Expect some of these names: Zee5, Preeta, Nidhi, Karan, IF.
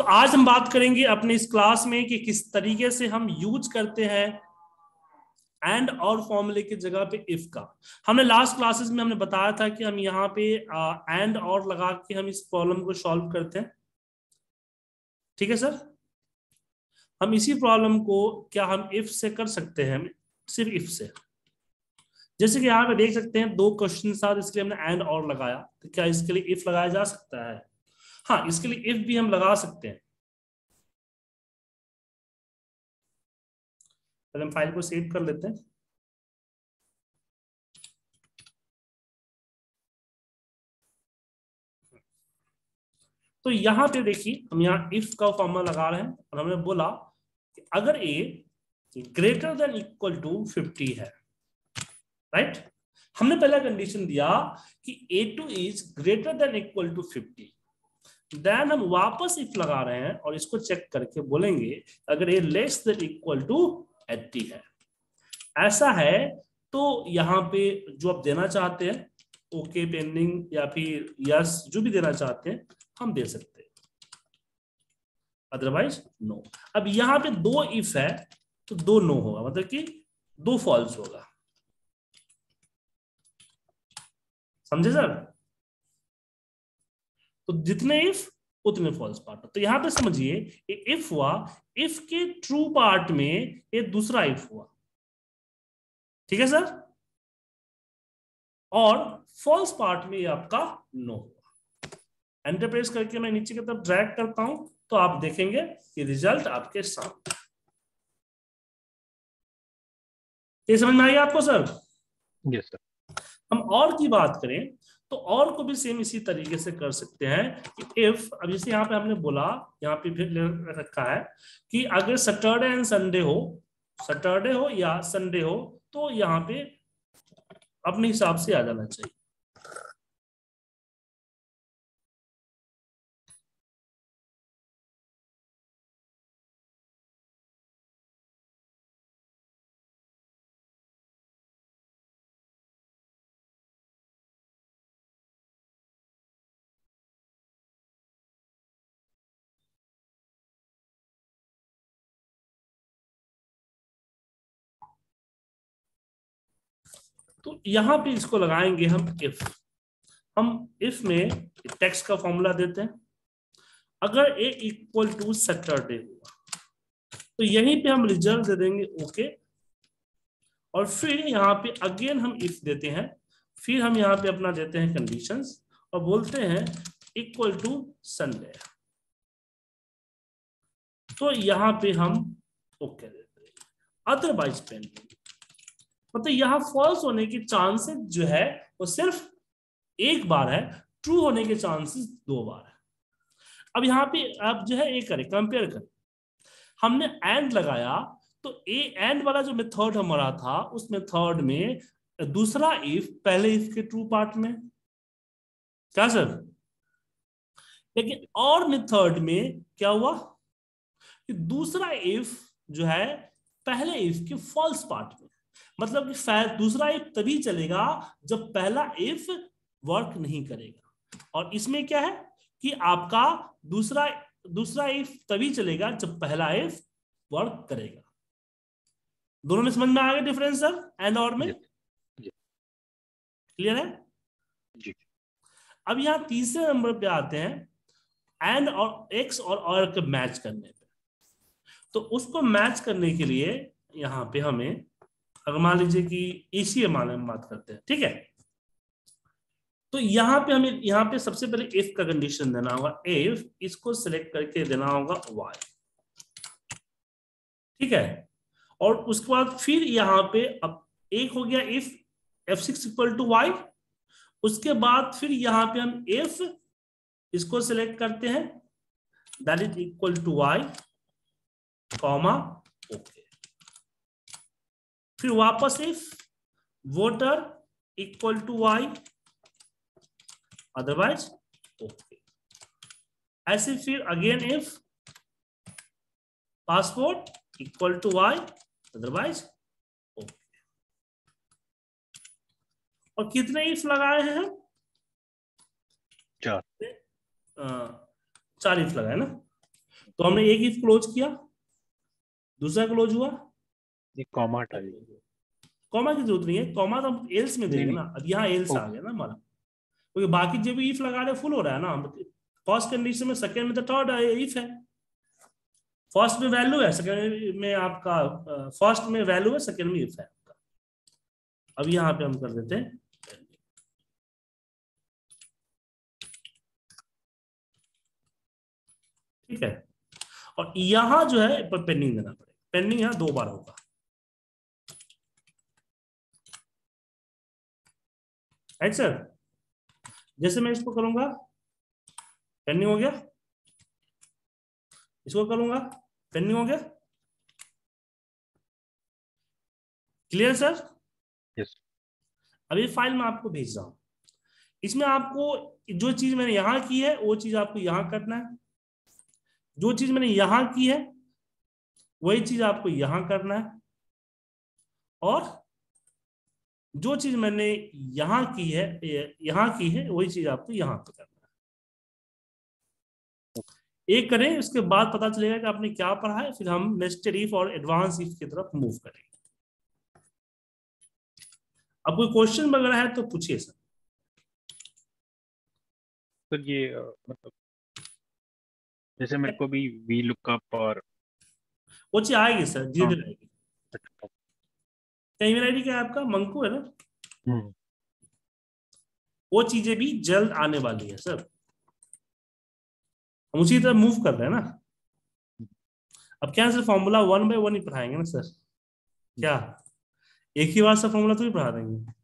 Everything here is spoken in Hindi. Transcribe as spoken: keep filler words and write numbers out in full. तो आज हम बात करेंगे अपने इस क्लास में कि किस तरीके से हम यूज करते हैं एंड और फॉर्मूले की जगह पे इफ का। हमने लास्ट क्लासेस में हमने बताया था कि हम यहाँ पे एंड और लगा के हम इस प्रॉब्लम को सॉल्व करते हैं। ठीक है सर, हम इसी प्रॉब्लम को क्या हम इफ से कर सकते हैं, सिर्फ इफ से। जैसे कि यहाँ पे देख सकते हैं दो क्वेश्चन साथ, इसके लिए हमने एंड और लगाया, तो क्या इसके लिए इफ लगाया जा सकता है? हाँ, इसके लिए इफ भी हम लगा सकते हैं। पहले हम फाइल को सेव कर लेते हैं। तो यहां पे देखिए हम यहाँ इफ का फॉर्मूला लगा रहे हैं और हमने बोला कि अगर A greater than equal to fifty है, राइट। हमने पहला कंडीशन दिया कि A two is greater than equal to fifty, then हम वापस इफ लगा रहे हैं और इसको चेक करके बोलेंगे अगर ये less than equal to eighty है। ऐसा है तो यहाँ पे जो आप देना चाहते हैं ओके okay, पेंडिंग या फिर यस, जो भी देना चाहते हैं हम दे सकते हैं, अदरवाइज नो। अब यहाँ पे दो इफ है तो दो नो होगा, मतलब कि दो फॉल्स होगा। समझे सर? तो जितने इफ उतने फॉल्स पार्ट। तो यहां पे समझिए ये इफ हुआ, इफ के ट्रू पार्ट में ये दूसरा इफ हुआ, ठीक है सर, और फॉल्स पार्ट में ये आपका नो हुआ। एंटर प्रेस करके मैं नीचे की तरफ ड्रैग करता हूं तो आप देखेंगे कि रिजल्ट आपके सामने। ये समझ में आई आपको सर? Yes sir. हम और की बात करें तो और को भी सेम इसी तरीके से कर सकते हैं कि इफ, अब जैसे यहाँ पे हमने बोला, यहाँ पे फिर ले रखा है कि अगर सैटरडे एंड संडे हो, सैटरडे हो या संडे हो तो यहाँ पे अपने हिसाब से आ जाना चाहिए। तो यहां पे इसको लगाएंगे हम इफ। हम इफ में टेक्स्ट का फॉर्मूला देते हैं, अगर ए इक्वल टू सैटरडे हुआ तो यहीं पे हम रिजल्ट दे देंगे ओके, और फिर यहाँ पे अगेन हम इफ देते हैं, फिर हम यहाँ पे अपना देते हैं कंडीशंस और बोलते हैं इक्वल टू संडे, तो यहाँ पे हम ओके देते हैं, अदरवाइज पेंडिंग। मतलब यहाँ फॉल्स होने के चांसेस जो है वो सिर्फ एक बार है, ट्रू होने के चांसेस दो बार है। अब यहाँ पे आप जो है ये करें, कंपेयर करें। हमने एंड लगाया तो ए एंड वाला जो मेथड हमारा था उस मेथड में दूसरा इफ पहले इफ के ट्रू पार्ट में, क्या सर? लेकिन और मेथड में क्या हुआ कि दूसरा इफ जो है पहले इफ के फॉल्स पार्ट में, मतलब कि दूसरा इफ तभी चलेगा जब पहला इफ वर्क नहीं करेगा। और इसमें क्या है कि आपका दूसरा दूसरा इफ तभी चलेगा जब पहला इफ वर्क करेगा। दोनों में समझ में आ गया डिफरेंस सर, एंड और में? क्लियर है जी। अब यहाँ तीसरे नंबर पे आते हैं एंड और एक्स और और के मैच करने पे। तो उसको मैच करने के लिए यहाँ पे हमें, अगर मान लीजिए कि एसीए मामले में बात करते हैं, ठीक है, तो यहां पे हमें यहां पे सबसे पहले इफ का कंडीशन देना होगा। इफ इसको सिलेक्ट करके देना होगा वाई, ठीक है, और उसके बाद फिर यहां पे अब एक हो गया if F six equal to Y, उसके बाद फिर यहां पे हम इफ इसको सिलेक्ट करते हैं that is equal to Y comma okay, फिर वापस if voter equal to Y otherwise okay, ऐसे फिर again if passport equal to Y otherwise okay. और कितने इफ लगाए हैं? चार चार इफ लगाए ना। तो हमने एक इफ क्लोज किया, दूसरा क्लोज हुआ, कॉमा कॉमा की जरूरत नहीं है, कॉमा तो एल्स में देंगे ना, अब यहाँ एल्स आ गया ना हमारा, क्योंकि तो बाकी जब इफ लगा रहे फुल हो रहा है ना, फर्स्ट कंडीशन में सेकंड में तो थर्ड इफ है, फर्स्ट में वैल्यू है सेकंड में आपका, फर्स्ट में वैल्यू है सेकंड में इफ है आपका। अब यहाँ पे हम कर देते हैं ठीक है, और यहाँ जो है पेंडिंग देना पड़ेगा, पेंडिंग यहाँ दो बार होगा राइट सर। जैसे मैं इसको करूंगा पेंडिंग हो गया, इसको करूंगा पेंडिंग हो गया, क्लियर सर? यस। अभी फाइल में आपको भेज रहा हूं, इसमें आपको जो चीज मैंने यहां की है वो चीज आपको यहां करना है, जो चीज मैंने यहां की है वही चीज आपको यहां करना है, और जो चीज मैंने यहां की है यहां की है वही चीज आपको यहां पर करना है। एक करें, उसके बाद पता चलेगा कि आपने क्या पढ़ा है, फिर हम नेस्टेड इफ और एडवांस इफ की तरफ मूव करेंगे। अब कोई क्वेश्चन वगैरह है तो पूछिए सर। सर ये मतलब जैसे मेरे को भी वी लुकअप और वो चीज आएगी सर, धीरे धीरे आएगी। ईमेल आईडी क्या है आपका? मंकू है ना, वो चीजें भी जल्द आने वाली है सर, हम उसी तरह मूव कर रहे हैं ना। अब क्या sir formula one by one ही पढ़ाएंगे ना सर, क्या एक ही बार सर फॉर्मूला तो ही पढ़ा देंगे?